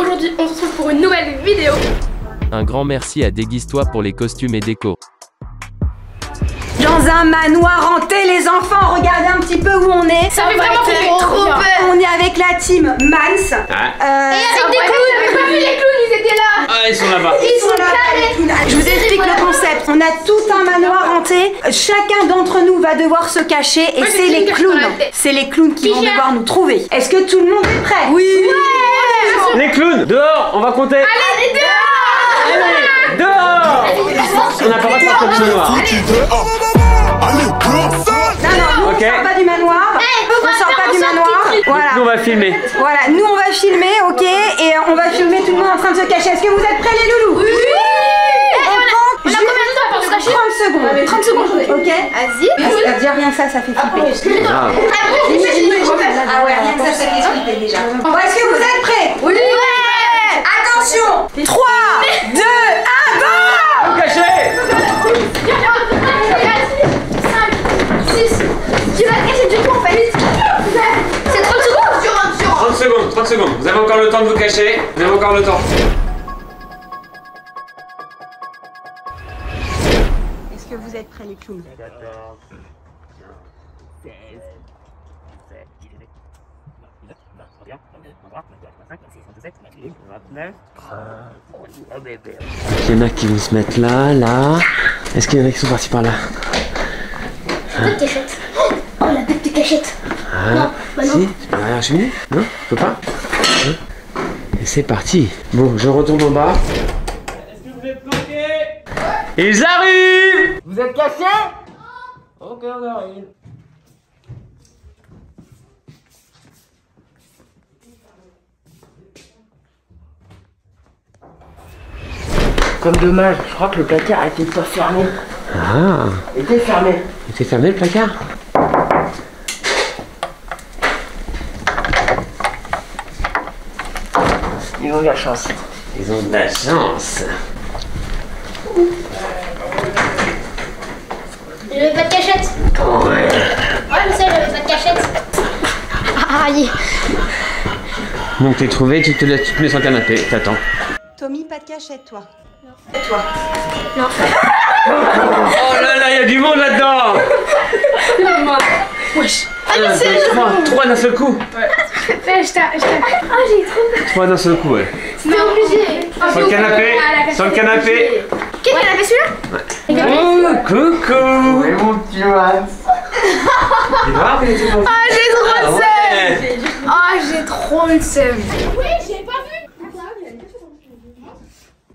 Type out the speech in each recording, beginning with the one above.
Aujourd'hui, on se retrouve pour une nouvelle vidéo. Un grand merci à DeguiseToi pour les costumes et déco. Dans un manoir hanté, les enfants, regardez un petit peu où on est. Ça fait vraiment trop peur. On est avec la team Manns. Et avec des clowns. J'ai pas vu les clowns, ils étaient là. Ah, ils sont là-bas. Ils sont là. Je vous explique le concept. On a tout un manoir hanté. Chacun d'entre nous va devoir se cacher et c'est les clowns. C'est les clowns qui vont devoir nous trouver. Est-ce que tout le monde est prêt? Oui. Les clowns, dehors, on va compter. Allez, dehors. Dehors. On n'a pas le droit de faire comme manoir. Non, on sort pas du manoir. On sort pas du manoir. Voilà. Nous on va filmer. Voilà, nous on va filmer, ok. Et on va filmer tout le monde en train de se cacher. Est-ce que vous êtes prêts les loulous? Oui. On a combien de temps pour se cacher? 30 secondes. Ok. Vas-y. Ça veut dire rien que ça, ça fait flipper. Ah ouais, rien que ça, ça fait flipper déjà. Est-ce que vous êtes prêts? Oui. Attention. 3, 2, 1, go. Vous cachez. 30 secondes, vous avez encore le temps de vous cacher, vous avez encore le temps. Est-ce que vous êtes prêts les clowns? 16, 17, 18, 19, 20, 21, 22, 23, 24, 25, 26, 27, 28, 29. Il y en a qui vont se mettre là, là. Est-ce qu'il y en a qui sont partis par là? Deux cachettes. Oh la bête de cachette. Non, bah non. Si, tu peux rien acheminer? Non, tu peux pas? Et c'est parti. Bon, je retourne en bas. Est-ce que vous êtes bloqués? Ils arrivent! Vous êtes cachés? Ok, on arrive. Comme dommage, je crois que le placard était pas fermé. Ah! Il était fermé. Il était fermé le placard? Ils ont de la chance. Ils ont de la chance. J'avais pas de cachette. Ouais. Ouais, mais ça, j'avais pas de cachette. Aïe. Donc, t'es trouvé, tu te mets sur le canapé, t'attends. Tommy, pas de cachette, toi. Non. Et toi? Non. Oh là là, y'a du monde là-dedans. Non, moi. Wesh. Ah, mais c'est trois d'un seul coup. Ouais. Ah, j'ai trouvé. Trois d'un seul coup, ouais. C'était obligé. Sur le canapé. Sur le canapé. Quel canapé celui-là? Oh, coucou. Oui, mon petit Manns. Ah, j'ai trop le seum. Ah, j'ai trop le seum. Oui, j'ai pas vu.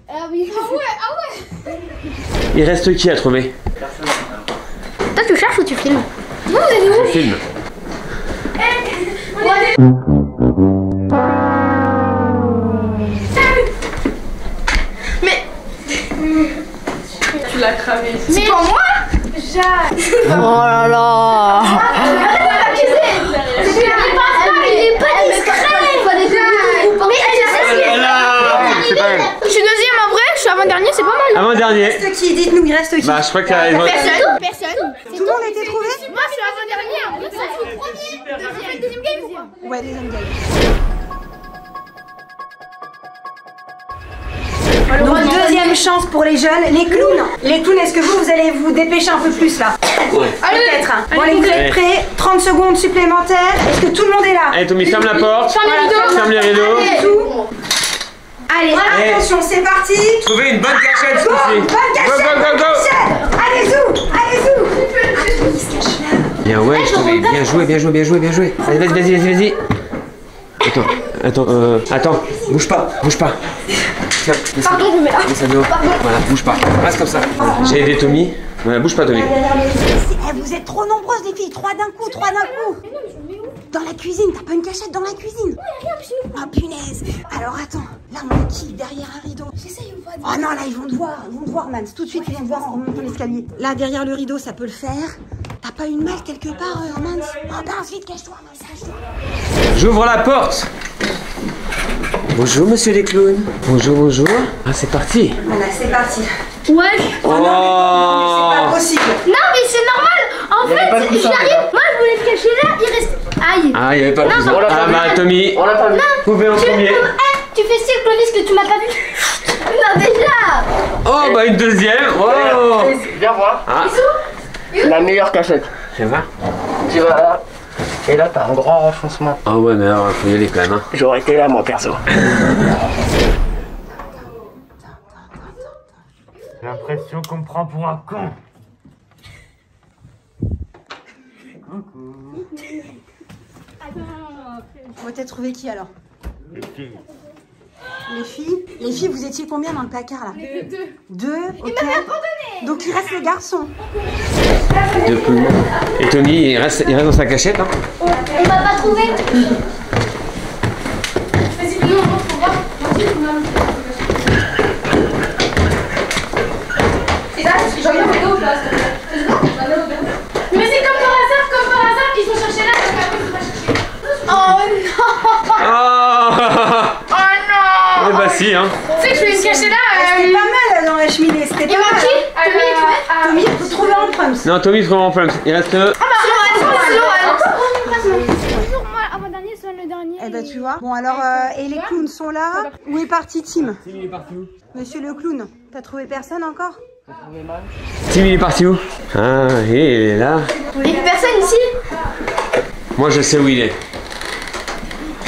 Ah oui. Ah ouais. Il reste qui à trouver? Toi, tu cherches ou tu filmes? Vous allez où? Je filme. Tu l'as cramé. C'est pour moi? Jacques. Oh là là. Je suis arrivée pas, il est pas discret. Je suis deuxième en vrai, je suis avant-dernier, c'est pas mal. Avant-dernier. Il reste qui? Dites-nous, il reste qui? Bah je crois qu'il y a... Personne. Tout le monde a été trouvé? Moi je suis avant-dernier. Ça joue premier, deuxième game ou quoi? Ouais, deuxième game. Donc deuxième chance pour les jeunes, les clowns. Les clowns, est-ce que vous allez vous dépêcher un peu plus là? Ouais. Peut-être. Bon, allez, vous êtes prêts? 30 secondes supplémentaires. Est-ce que tout le monde est là? Allez Tommy, ferme la porte. Ferme les rideaux. Allez, attention, c'est parti. Trouvez une bonne cachette ce coup-ci. Bonne cachette. Allez-y. Il se cache là. Bien ouais, bien joué. Allez, vas-y. Attends, bouge pas. Tiens, pardon, je me mets là. Pardon. Voilà, bouge pas. Reste comme ça. J'ai aidé Tommy. Voilà, bouge pas, Tommy. Vous êtes trop nombreuses, les filles. Trois d'un coup. Mais non, mais je me mets où? Dans la cuisine. T'as pas une cachette dans la cuisine? Oh, punaise. Alors, attends. Là, on est qui? Derrière un rideau. J'essaye ou pas? Oh non, là, ils vont te voir, Manns. Tout de suite, ils viennent voir en remontant l'escalier. Là, derrière le rideau, ça peut le faire. T'as pas une malle quelque part, Manns? Oh, ben, vite, cache-toi, Manns, cache-toi. J'ouvre la porte. Bonjour monsieur les clowns. Bonjour. Ah c'est parti. Voilà c'est parti. Ouais. Oh non, c'est pas possible. Non mais c'est normal. En fait j'arrive. Moi je voulais te cacher là. Il reste. Aïe. Ah il n'y avait pas de cousin. Ah bah Tommy. On l'a pas vu. Coupez en premier. Tu fais si le police que tu m'as pas vu. Non, déjà. Oh, bah une deuxième. Oh. Viens voir. Ah. La meilleure cachette. C'est vrai. Tu vas là. Et là, t'as un grand renfoncement. Ah ouais, mais alors, faut y aller quand même. Hein. J'aurais été là, moi, perso. J'ai l'impression qu'on me prend pour un con. Coucou. On va peut-être trouver qui alors? Les filles. Les filles? Les filles, vous étiez combien dans le placard là? Deux. Okay. Donc il reste les garçons. Deux plus. Et Tony, il reste dans sa cachette. Hein. On va pas trouver. Vas-y, venez, on rentre pour voir. Et là, j'en ai un dos là. Mais c'est comme par hasard, ils sont cherchés là, donc après ils vont pas chercher. Oh non. Oh non. Eh bah si, hein. Tu sais que je vais se cacher là. C'était pas mal dans la cheminée, c'était pas mal. Tommy, il faut trouver en plums. Non, Tommy, il faut trouver en plums. Il reste... Ah bah, avant-dernier, soit le dernier. Eh bah, tu vois. Bon, alors, et les clowns sont là. Où est parti Tim? Tim, il est parti où? Monsieur le clown, t'as trouvé personne encore? Tim, il est parti où? Ah, il est là. Il y a personne ici? Moi, je sais où il est.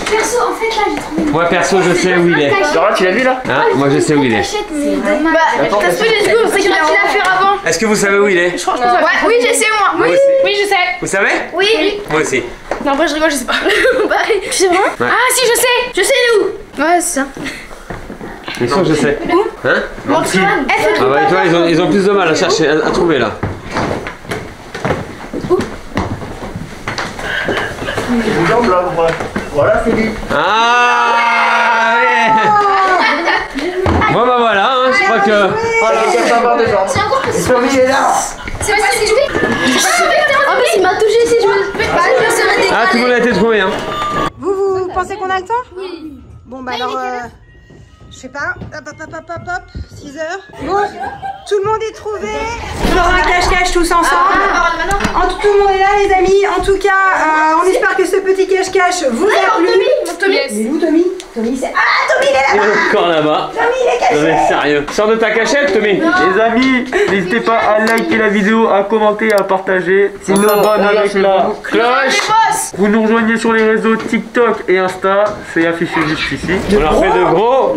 Perso, en fait, là, j'ai trouvé. Moi, perso, je sais où il est. Laura, tu l'as vu là? Ah, moi, je sais où il est. Bah, t'as su les goûts, c'est qu'il a fait faire avant. Est-ce que vous savez où il est? Je crois que je sais. Oui, je sais, moi. Oui, je sais. Vous savez? Oui. Moi aussi. Non, moi, je rigole, je sais pas. Tu sais vraiment? Ah, si, je sais. Je sais où? Ouais, c'est ça. Mais ça, je sais. Où? Hein? Mon petit. Ah, bah, toi, ils ont plus de mal à chercher, à trouver là. Où? Une jambe là, ouais. Voilà Philippe. Ah ouais. Bon bah voilà, hein, je crois que... C'est pas si joué. En plus il m'a touché si je me... Ah tout le monde a été trouvé hein. Vous pensez qu'on a le temps? Oui. Bon bah alors... Je sais pas, hop, 6 heures. Bon, tout le monde est trouvé. On aura un cache-cache tous ensemble. Tout le monde est là, les amis. En tout cas, on espère que ce petit cache-cache vous a plu. Il est où, Tommy? Tommy, c'est... Ah, Tommy, il est là-bas. Il est encore là-bas. Tommy, il est caché. Mais sérieux. Sors de ta cachette, Tommy. Les amis, n'hésitez pas à liker la vidéo, à commenter, à partager. On s'abonne avec la cloche. Vous nous rejoignez sur les réseaux TikTok et Insta. C'est affiché juste ici. On leur fait de gros.